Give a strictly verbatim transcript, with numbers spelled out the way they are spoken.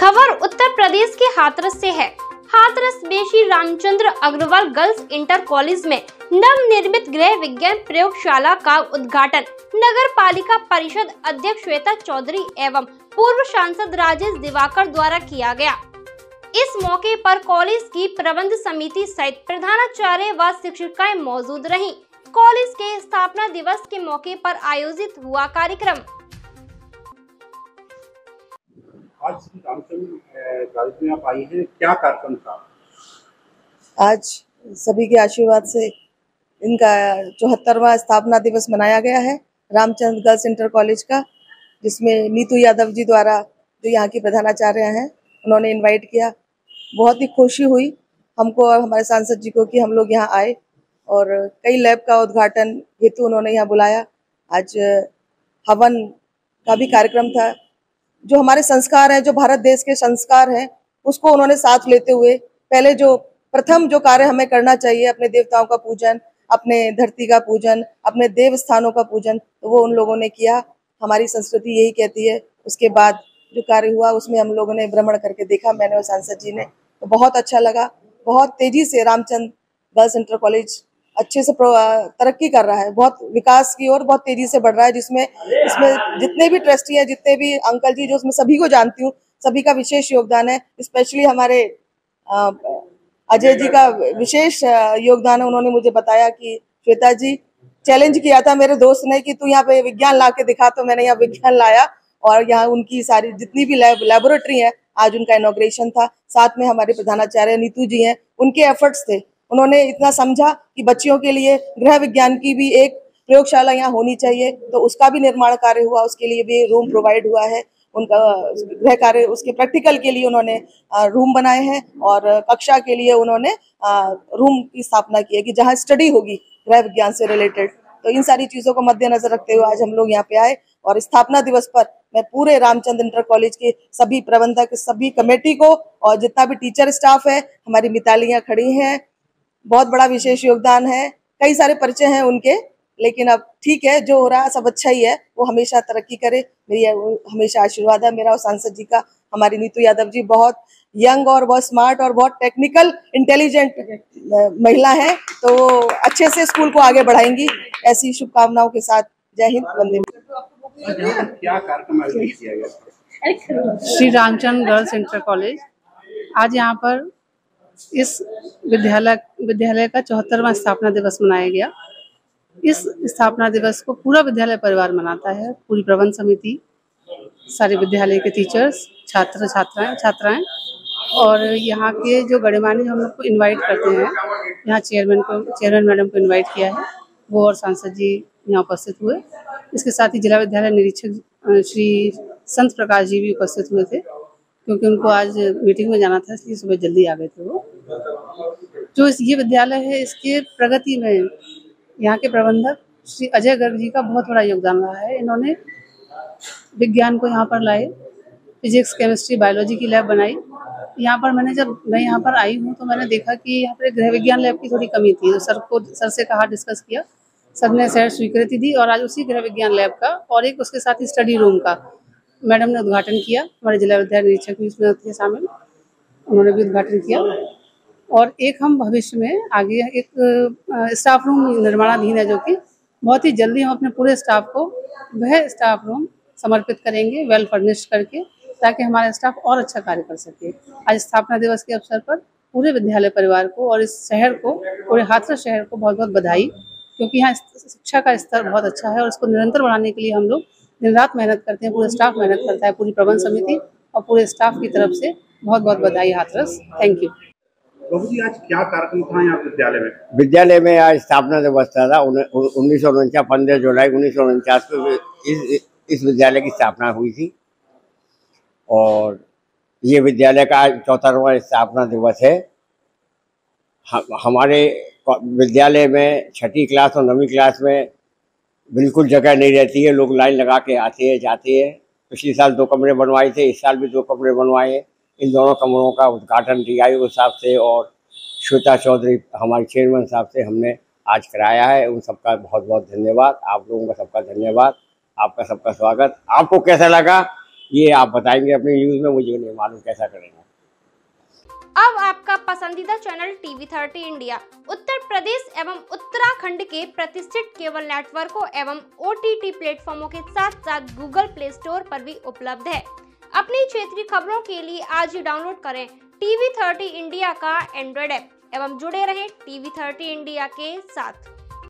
खबर उत्तर प्रदेश के हाथरस से है। हाथरस में Shri Ramchandra Agarwal girls inter college में नव निर्मित गृह विज्ञान प्रयोगशाला का उद्घाटन नगर पालिका परिषद अध्यक्ष श्वेता चौधरी एवं पूर्व सांसद राजेश दिवाकर द्वारा किया गया। इस मौके पर कॉलेज की प्रबंध समिति सहित प्रधानाचार्य व शिक्षिकाएं मौजूद रहीं। कॉलेज के स्थापना दिवस के मौके पर आयोजित हुआ कार्यक्रम। आज कॉलेज में आप आई हैं, क्या कार्यक्रम था? आज सभी के आशीर्वाद से इनका चौहत्तरवां स्थापना दिवस मनाया गया है रामचंद्र गर्ल्स इंटर कॉलेज का, जिसमें नीतू यादव जी द्वारा, जो यहाँ की प्रधानाचार्य हैं, उन्होंने इनवाइट किया। बहुत ही खुशी हुई हमको और हमारे सांसद जी को कि हम लोग यहाँ आए, और कई लैब का उद्घाटन हेतु उन्होंने यहाँ बुलाया। आज हवन का भी कार्यक्रम था। जो हमारे संस्कार हैं, जो भारत देश के संस्कार हैं, उसको उन्होंने साथ लेते हुए पहले जो प्रथम जो कार्य हमें करना चाहिए, अपने देवताओं का पूजन, अपने धरती का पूजन, अपने देव स्थानों का पूजन, तो वो उन लोगों ने किया। हमारी संस्कृति यही कहती है। उसके बाद जो कार्य हुआ उसमें हम लोगों ने भ्रमण करके देखा, मैंने और सांसद जी ने, तो बहुत अच्छा लगा। बहुत तेजी से रामचंद्र गर्ल्स इंटर कॉलेज अच्छे से तरक्की कर रहा है, बहुत विकास की ओर बहुत तेजी से बढ़ रहा है, जिसमें इसमें जितने भी ट्रस्टी हैं, जितने भी अंकल जी, जो उसमें सभी को जानती हूँ, सभी का विशेष योगदान है। स्पेशली हमारे अजय जी का विशेष योगदान है। उन्होंने मुझे बताया कि श्वेता जी, चैलेंज किया था मेरे दोस्त ने कि तू यहाँ पे विज्ञान ला के दिखा, तो मैंने यहाँ विज्ञान लाया, और यहाँ उनकी सारी जितनी भी लैब लेबोरेटरी है, आज उनका इनॉग्रेशन था। साथ में हमारे प्रधानाचार्य नीतू जी हैं, उनके एफर्ट्स थे। उन्होंने इतना समझा कि बच्चियों के लिए गृह विज्ञान की भी एक प्रयोगशाला यहाँ होनी चाहिए, तो उसका भी निर्माण कार्य हुआ, उसके लिए भी रूम प्रोवाइड हुआ है। उनका गृह कार्य, उसके प्रैक्टिकल के लिए उन्होंने रूम बनाए हैं, और कक्षा के लिए उन्होंने रूम की स्थापना की है कि जहाँ स्टडी होगी गृह विज्ञान से रिलेटेड। तो इन सारी चीज़ों को मद्देनजर रखते हुए आज हम लोग यहाँ पे आए, और स्थापना दिवस पर मैं पूरे रामचंद्र इंटर कॉलेज के सभी प्रबंधक, सभी कमेटी को, और जितना भी टीचर स्टाफ है, हमारी मितालियाँ खड़ी हैं, बहुत बड़ा विशेष योगदान है। कई सारे परिचय हैं उनके, लेकिन अब ठीक है, जो हो रहा है सब अच्छा ही है। वो हमेशा तरक्की करे, मेरी हमेशा आशीर्वाद है मेरा और सांसद जी का। हमारी नीतू यादव जी बहुत यंग और बहुत स्मार्ट और बहुत टेक्निकल इंटेलिजेंट महिला है, तो अच्छे से स्कूल को आगे बढ़ाएंगी। ऐसी शुभकामनाओं के साथ जय हिंद, वंदे मातरम। Shri Ramchandra girls inter college आज यहाँ पर इस विद्यालय विद्यालय का चौहत्तरवां स्थापना दिवस मनाया गया। इस स्थापना दिवस को पूरा विद्यालय परिवार मनाता है, पूरी प्रबंध समिति, सारे विद्यालय के टीचर्स, छात्र छात्राएं छात्राएं और यहाँ के जो गणमान्य हम लोग को इनवाइट करते हैं, यहाँ चेयरमैन को चेयरमैन मैडम को इनवाइट किया है, वो और सांसद जी यहाँ उपस्थित हुए। इसके साथ ही जिला विद्यालय निरीक्षक श्री संत प्रकाश जी भी उपस्थित हुए थे, क्योंकि उनको आज मीटिंग में जाना था, इसलिए सुबह जल्दी आ गए थे वो। जो इस ये विद्यालय है, इसके प्रगति में यहाँ के प्रबंधक श्री अजय गर्ग जी का बहुत बड़ा योगदान रहा है। इन्होंने विज्ञान को यहाँ पर लाए, फिजिक्स, केमिस्ट्री, बायोलॉजी की लैब बनाई। यहाँ पर मैंने जब मैं यहाँ पर आई हूँ तो मैंने देखा कि यहाँ पर गृह विज्ञान लैब की थोड़ी कमी थी, तो सर को सर से कहा, डिस्कस किया, सर ने सर स्वीकृति दी, और आज उसी गृह विज्ञान लैब का और एक उसके साथ ही स्टडी रूम का मैडम ने उद्घाटन किया। हमारे जिला विद्यालय निरीक्षक भी इसमें थे शामिल, उन्होंने भी उद्घाटन किया। और एक हम भविष्य में आगे एक स्टाफ रूम निर्माणाधीन है, जो कि बहुत ही जल्दी हम अपने पूरे स्टाफ को वह स्टाफ रूम समर्पित करेंगे, वेल फर्निश्ड करके, ताकि हमारा स्टाफ और अच्छा कार्य कर सके। आज स्थापना दिवस के अवसर पर पूरे विद्यालय परिवार को और इस शहर को, पूरे हाथरस शहर को बहुत बहुत बधाई, क्योंकि यहाँ शिक्षा का स्तर बहुत अच्छा है और इसको निरंतर बढ़ाने के लिए हम लोग दिन रात मेहनत करते हैं, पूरा स्टाफ मेहनत करता है, पूरी प्रबंध समिति और पूरे स्टाफ की तरफ से बहुत बहुत बधाई हाथरस। Thank you. बाबू जी, आज क्या कार्यक्रम था यहाँ विद्यालय में? विद्यालय में आज स्थापना दिवस था, उन्नीस सौ उनचास पंद्रह जुलाई उन्नीस सौ उनचास को इस इस विद्यालय की स्थापना हुई थी, और ये विद्यालय का आज चौहत्तरवां स्थापना दिवस है। हमारे विद्यालय में छठी क्लास और नवीं क्लास में बिल्कुल जगह नहीं रहती है, लोग लाइन लगा के आते हैं जाते हैं। पिछले साल दो कमरे बनवाए थे, इस साल भी दो कमरे बनवाए। इन दोनों कमरों का उद्घाटन डी आई ओ साहब से और श्वेता चौधरी हमारे चेयरमैन साहब से हमने आज कराया है। उन सबका बहुत बहुत धन्यवाद, आप लोगों का सबका धन्यवाद, आपका सबका स्वागत। आपको कैसा लगा ये आप बताएंगे अपने न्यूज में, मुझे नहीं मालूम कैसा करेंगे। अब आपका पसंदीदा channel TV thirty India Uttar Pradesh एवं उत्तराखंड के प्रतिष्ठित केबल नेटवर्कों एवं ओटीटी प्लेटफॉर्मों के साथ साथ गूगल प्ले स्टोर पर भी उपलब्ध है। अपनी क्षेत्रीय खबरों के लिए आज ही डाउनलोड करें टीवी थर्टी इंडिया का एंड्रॉइड ऐप एवं जुड़े रहें टीवी थर्टी इंडिया के साथ।